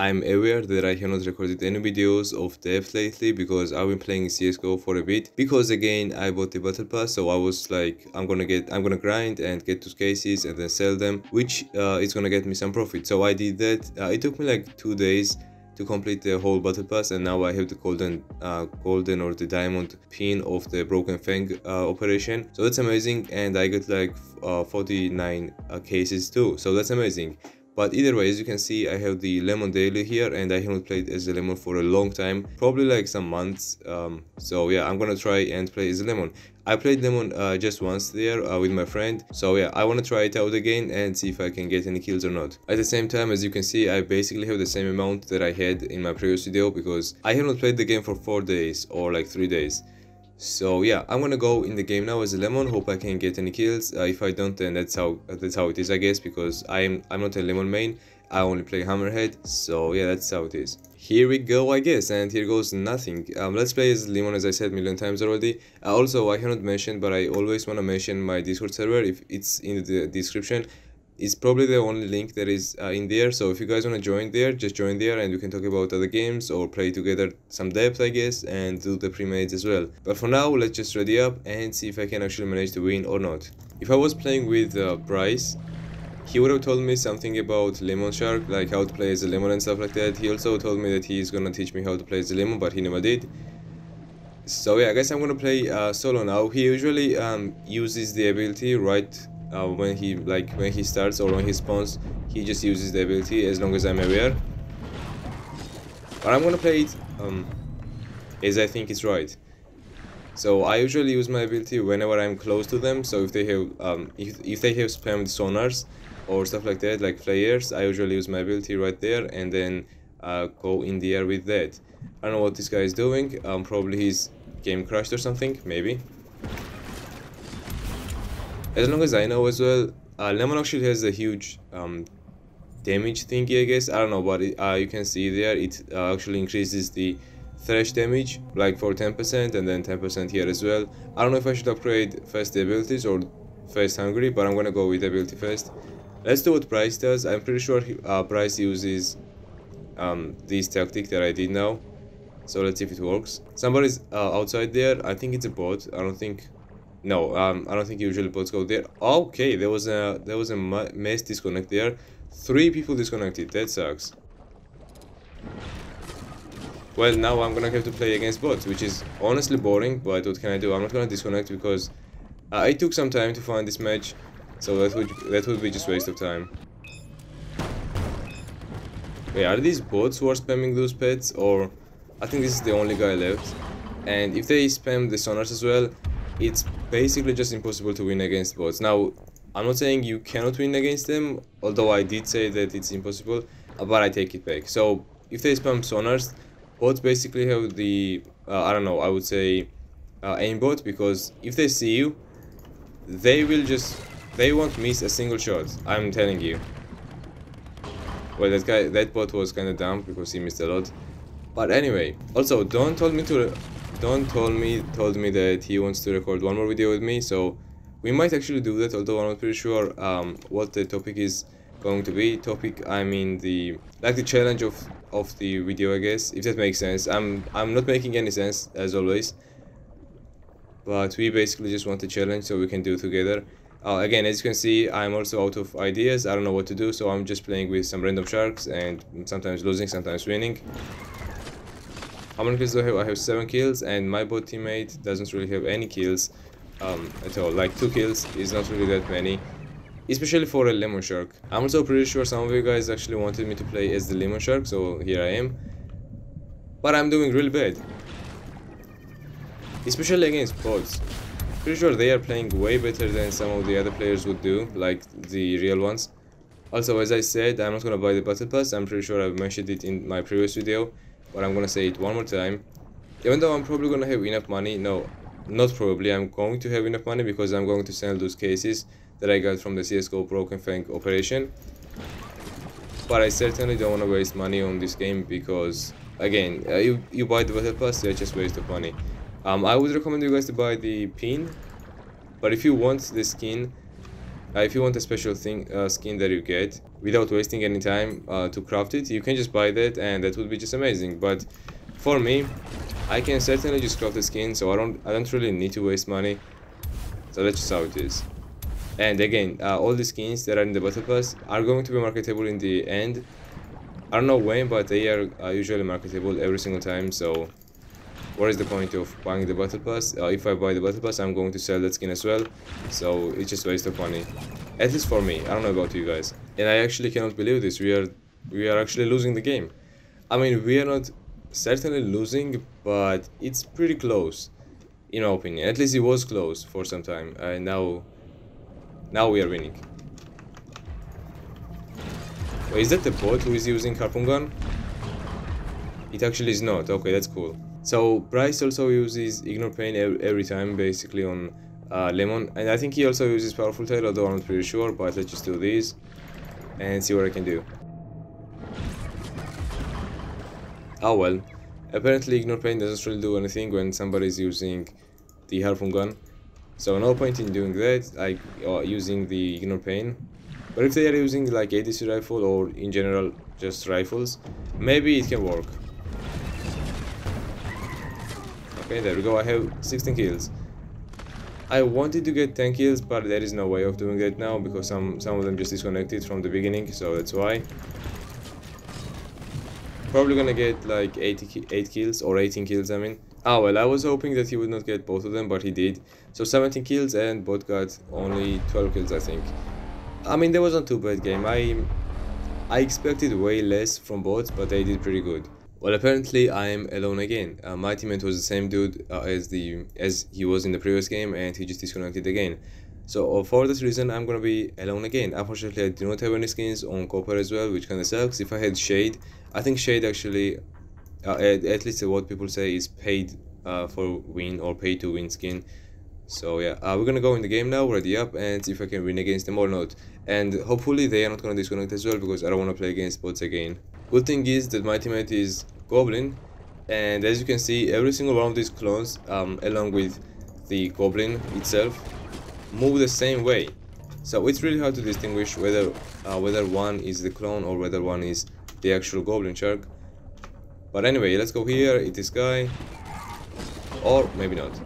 I'm aware that I have not recorded any videos of Depth lately because I've been playing CSGO for a bit, because again I bought the battle pass, so I was like I'm gonna grind and get two cases and then sell them, which is gonna get me some profit. So I did that. It took me like 2 days to complete the whole battle pass, and now I have the golden or the diamond pin of the Broken Fang operation, so that's amazing. And I got like 49 cases too, so that's amazing. But either way, as you can see, I have the Lemon daily here, and I haven't played as a Lemon for a long time, probably like some months. So yeah, I'm gonna try and play as a Lemon. I played Lemon just once there with my friend, so yeah, I wanna try it out again and see if I can get any kills or not. At the same time, as you can see, I basically have the same amount that I had in my previous video, because I haven't played the game for 4 days or like 3 days. So yeah, I'm gonna go in the game now as a Lemon, hope I can get any kills. If I don't, then that's how it is, I guess, because I'm not a Lemon main, I only play Hammerhead, so yeah, that's how it is. Here we go, I guess, and here goes nothing. Let's play as Lemon, as I said a million times already. Also, I haven't mentioned, but I always want to mention my Discord server. If it's in the description, it's probably the only link that is in there, so if you guys want to join there, just join there and we can talk about other games or play together some Depth, I guess, and do the pre-mades as well. But for now, let's just ready up and see if I can actually manage to win or not. If I was playing with Bryce, he would have told me something about Lemon Shark, like how to play as a Lemon and stuff like that. He also told me that he's gonna teach me how to play as a Lemon, but he never did. So yeah, I guess I'm gonna play solo now. He usually uses the ability right when he starts or when he spawns. He just uses the ability, as long as I'm aware, but I'm gonna play it as I think it's right. So I usually use my ability whenever I'm close to them, so if they have if they have spammed sonars or stuff like that, like flares, I usually use my ability right there and then go in the air with that. I don't know what this guy is doing. Probably he's game crashed or something, maybe. As long as I know as well, Lemon actually has a huge damage thingy, I guess, I don't know, but it, you can see there, it actually increases the thresh damage like for 10% and then 10% here as well. I don't know if I should upgrade fast abilities or fast hungry, but I'm gonna go with ability fast. Let's do what Bryce does. I'm pretty sure Bryce uses this tactic that I did now, so let's see if it works. Somebody's outside there, I think it's a bot, I don't think... No, I don't think usually bots go there. Okay, there was a mass disconnect there. 3 people disconnected. That sucks. Well, now I'm gonna have to play against bots, which is honestly boring. But what can I do? I'm not gonna disconnect because I took some time to find this match, so that would be just waste of time. Wait, are these bots who are spamming those pets, or I think this is the only guy left? And if they spam the sonars as well, it's basically just impossible to win against bots. Now, I'm not saying you cannot win against them, although I did say that it's impossible, but I take it back. So, if they spam sonars, bots basically have the, I don't know, I would say aimbot, because if they see you, they won't miss a single shot, I'm telling you. Well, that bot was kinda dumb, because he missed a lot. But anyway, also, Don told me to... Don told me that he wants to record one more video with me, so we might actually do that, although I'm not pretty sure what the topic is going to be. Topic, I mean the challenge of the video, I guess, if that makes sense. I'm not making any sense, as always, but we basically just want a challenge so we can do it together. Again, as you can see, I'm also out of ideas. I don't know what to do, so I'm just playing with some random sharks and sometimes losing, sometimes winning. How many kills do I have? I have 7 kills, and my bot teammate doesn't really have any kills at all. Like 2 kills is not really that many, especially for a Lemon Shark. I'm also pretty sure some of you guys actually wanted me to play as the Lemon Shark, so here I am. But I'm doing really bad, especially against bots. Pretty sure they are playing way better than some of the other players would do, like the real ones. Also, as I said, I'm not gonna buy the battle pass. I'm pretty sure I've mentioned it in my previous video, but I'm gonna say it one more time. Even though I'm probably gonna have enough money, no, not probably, I'm going to have enough money, because I'm going to sell those cases that I got from the CSGO Broken Fang operation. But I certainly don't want to waste money on this game, because again, you buy the battle pass, they're just waste of money. I would recommend you guys to buy the pin, but if you want the skin, If you want a special thing skin that you get without wasting any time to craft it, you can just buy that and that would be just amazing. But for me, I can certainly just craft the skin, so I don't really need to waste money. So that's just how it is. And again, all the skins that are in the battle pass are going to be marketable in the end. I don't know when, but they are usually marketable every single time, so what is the point of buying the battle pass? If I buy the battle pass, I'm going to sell that skin as well, so it's just a waste of money. At least for me, I don't know about you guys. And I actually cannot believe this, we are actually losing the game. I mean, we are not certainly losing, but it's pretty close, in my opinion. At least it was close for some time, and now we are winning. Wait, is that the bot who is using harpoon gun? It actually is not. Okay, that's cool. So Bryce also uses Ignore Pain every time, basically, on Lemon, and I think he also uses powerful tail, although I'm not pretty sure. But let's just do this and see what I can do. Oh well, apparently Ignore Pain doesn't really do anything when somebody's using the harpoon gun, so no point in doing that, like using the Ignore Pain. But if they are using like ADC rifle or in general just rifles, maybe it can work. Okay, there we go, I have 16 kills. I wanted to get 10 kills, but there is no way of doing that now because some of them just disconnected from the beginning, so that's why. Probably gonna get like 8 kills or 18 kills, I mean. Ah well, I was hoping that he would not get both of them, but he did. So 17 kills and bot got only 12 kills, I think. I mean, that wasn't too bad game. I expected way less from bots, but they did pretty good. Well, apparently I am alone again. My teammate was the same dude as he was in the previous game, and he just disconnected again. So for that reason, I'm gonna be alone again. Unfortunately, I do not have any skins on Copper as well, which kinda sucks. If I had Shade, I think Shade actually, at least what people say, is paid for win or pay to win skin. So yeah, we're gonna go in the game now, ready up, and see if I can win against them or not. And hopefully they are not gonna disconnect as well, because I don't wanna play against bots again. Good thing is that my teammate is Goblin, and as you can see, every single one of these clones, along with the Goblin itself, move the same way. So it's really hard to distinguish whether one is the clone or whether one is the actual Goblin Shark. But anyway, let's go here, it is guy, or maybe not.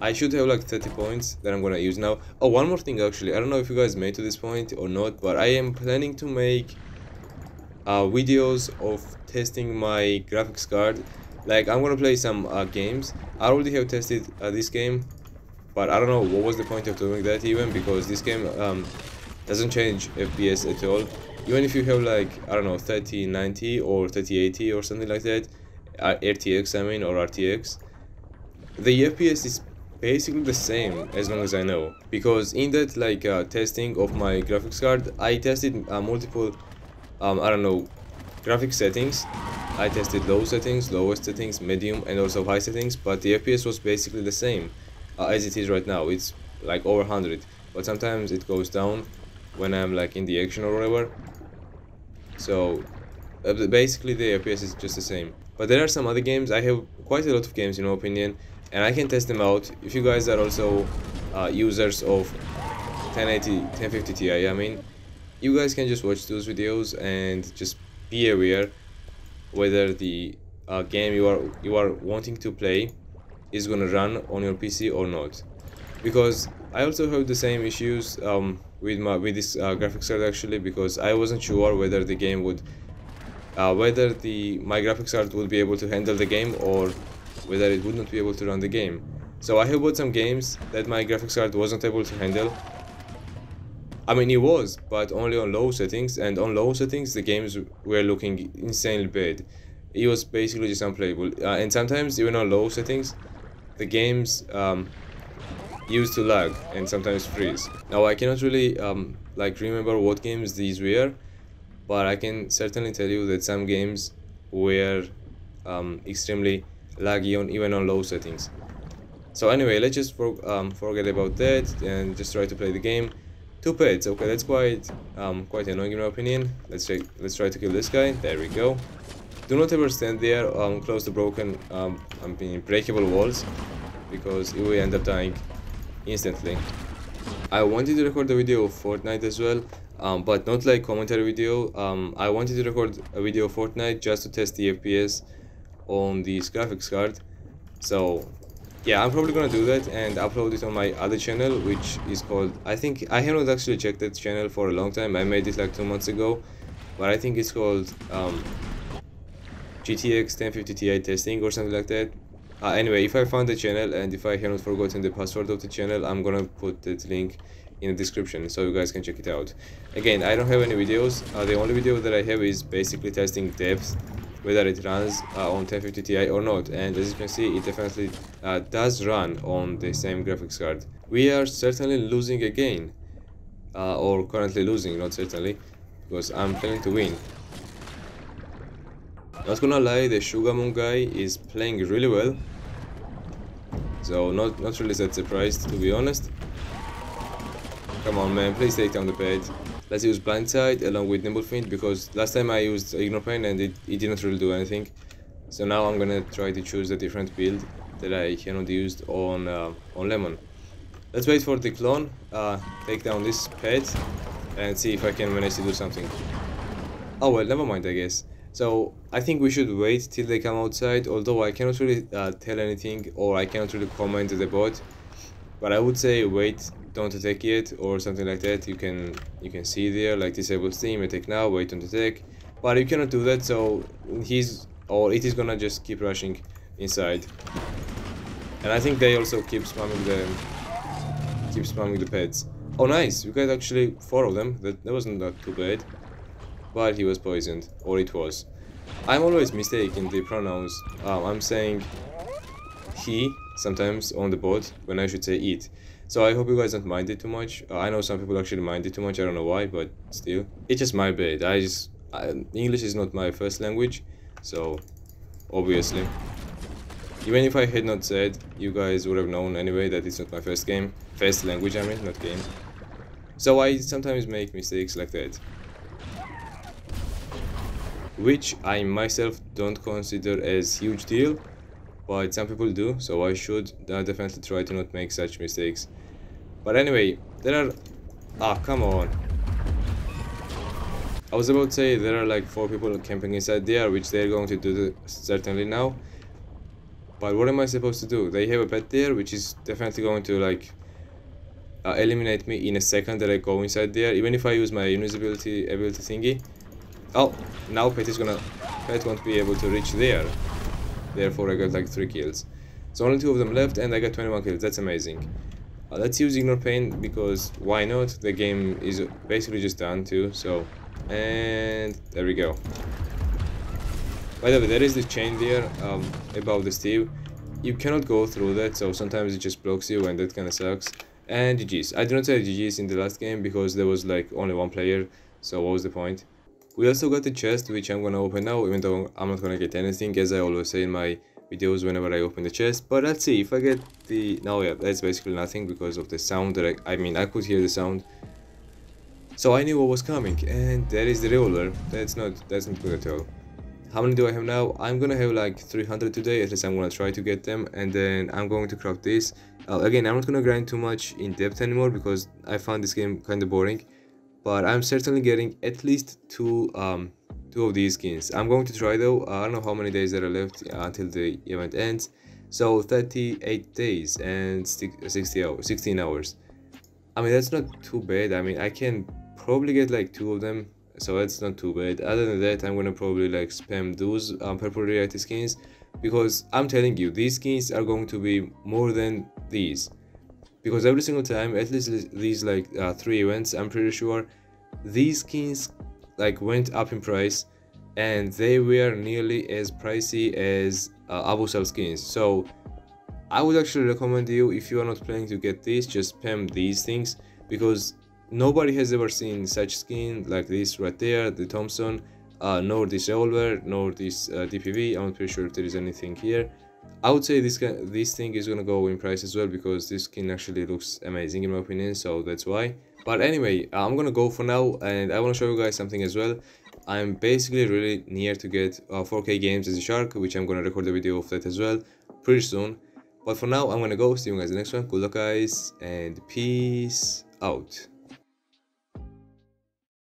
I should have like 30 points that I'm gonna use now. Oh, one more thing actually, I don't know if you guys made to this point or not, but I am planning to make videos of testing my graphics card. Like, I'm gonna play some games. I already have tested this game, but I don't know what was the point of doing that even, because this game doesn't change FPS at all. Even if you have like, I don't know, 3090 or 3080 or something like that, RTX I mean, or RTX, the FPS is basically the same, as long as I know, because in that like testing of my graphics card, I tested multiple I don't know, graphic settings. I tested low settings, lowest settings, medium, and also high settings, but the FPS was basically the same as it is right now. It's like over 100, but sometimes it goes down when I'm like in the action or whatever. So basically the FPS is just the same. But there are some other games. I have quite a lot of games in my opinion, and I can test them out. If you guys are also users of 1080, 1050 Ti, I mean, you guys can just watch those videos and just be aware whether the game you are wanting to play is gonna run on your PC or not, because I also have the same issues with this graphics card actually, because I wasn't sure whether the game would my graphics card would be able to handle the game or whether it would not be able to run the game. So I have bought some games that my graphics card wasn't able to handle. I mean, it was, but only on low settings, and on low settings the games were looking insanely bad. It was basically just unplayable, and sometimes even on low settings the games used to lag and sometimes freeze. Now I cannot really like remember what games these were, but I can certainly tell you that some games were extremely laggy even on low settings. So anyway, let's just forget about that and just try to play the game. 2 pets, okay, that's quite annoying in my opinion. Let's try to kill this guy. There we go. Do not ever stand there close to broken, breakable walls, because you will end up dying instantly. I wanted to record a video of Fortnite as well, but not like commentary video. I wanted to record a video of Fortnite just to test the FPS on this graphics card. So yeah, I'm probably gonna do that and upload it on my other channel, which is called, I think, I haven't actually checked that channel for a long time. I made it like 2 months ago, but I think it's called GTX 1050 Ti testing or something like that. Anyway, if I found the channel and if I haven't forgotten the password of the channel, I'm gonna put that link in the description so you guys can check it out. Again, I don't have any videos. The only video that I have is basically testing Depth, whether it runs on 1050 Ti or not, and as you can see, it definitely does run on the same graphics card. We are certainly losing again, or currently losing, not certainly, because I'm planning to win. Not gonna lie, the Sugamoon guy is playing really well, so not really that surprised, to be honest. Come on, man, please take down the bed. Let's use Blindside along with Nimblefin, because last time I used Ignore Pain and it didn't really do anything. So now I'm gonna try to choose a different build that I cannot use on Lemon. Let's wait for the clone, take down this pet, and see if I can manage to do something. Oh well, never mind, I guess. So I think we should wait till they come outside, although I cannot really tell anything, or I cannot really comment to the bot. But I would say wait, don't attack yet, or something like that. You can see there, like, disable Steam, attack now, wait, don't attack. But you cannot do that, so it is gonna just keep rushing inside. And I think they also keep spamming the pets. Oh nice, you guys actually 4 of them. That wasn't that too bad. But he was poisoned, or it was. I'm always mistaken the pronouns. I'm saying he sometimes on the bot when I should say it. So I hope you guys don't mind it too much. I know some people actually mind it too much, I don't know why, but still. It's just my bad, English is not my first language, so obviously. Even if I had not said, you guys would have known anyway that it's not my first language, I mean, not game. So I sometimes make mistakes like that, which I myself don't consider as huge deal, but some people do, so I should definitely try to not make such mistakes. But anyway, come on. I was about to say there are like 4 people camping inside there, which they're going to do certainly now. But what am I supposed to do? They have a pet there, which is definitely going to like eliminate me in a second that I go inside there, even if I use my invisibility ability thingy. Oh, now pet won't be able to reach there. Therefore I got like 3 kills. So only 2 of them left and I got 21 kills, that's amazing. Let's use Ignore Pain, because why not? The game is basically just done too, so... And there we go. By the way, there is this chain there, above the Steve. You cannot go through that, so sometimes it just blocks you and that kinda sucks. And GG's. I did not say GG's in the last game because there was like only 1 player, so what was the point? We also got a chest, which I'm gonna open now, even though I'm not gonna get anything, as I always say in my videos whenever I open the chest. But let's see if I get the... No, yeah, that's basically nothing because of the sound that I could hear the sound, so I knew what was coming. And there is the Revolver. That's not good at all. How many do I have now? I'm gonna have like 300 today, at least I'm gonna try to get them. And then I'm going to craft this. Again, I'm not gonna grind too much in depth anymore because I found this game kinda boring. But I'm certainly getting at least two of these skins. I'm going to try though. I don't know how many days there are left until the event ends. So 38 days and 16 hours. I mean, that's not too bad. I mean, I can probably get like 2 of them, so that's not too bad. Other than that, I'm gonna probably like spam those purple reality skins, because I'm telling you, these skins are going to be more than these. Because every single time, at least these like 3 events, I'm pretty sure, these skins like went up in price, and they were nearly as pricey as Abusel skins. So I would actually recommend you, if you are not planning to get these, just spam these things, because nobody has ever seen such skin like this right there, the Thompson, nor this Revolver, nor this DPV. I'm not pretty sure if there is anything here. I would say this thing is gonna go in price as well, because this skin actually looks amazing in my opinion, so that's why. But anyway, I'm gonna go for now, and I want to show you guys something as well. I'm basically really near to get 4K games as a shark, which I'm gonna record a video of that as well pretty soon. But for now, I'm gonna go. See you guys in the next one. Good luck guys, and peace out.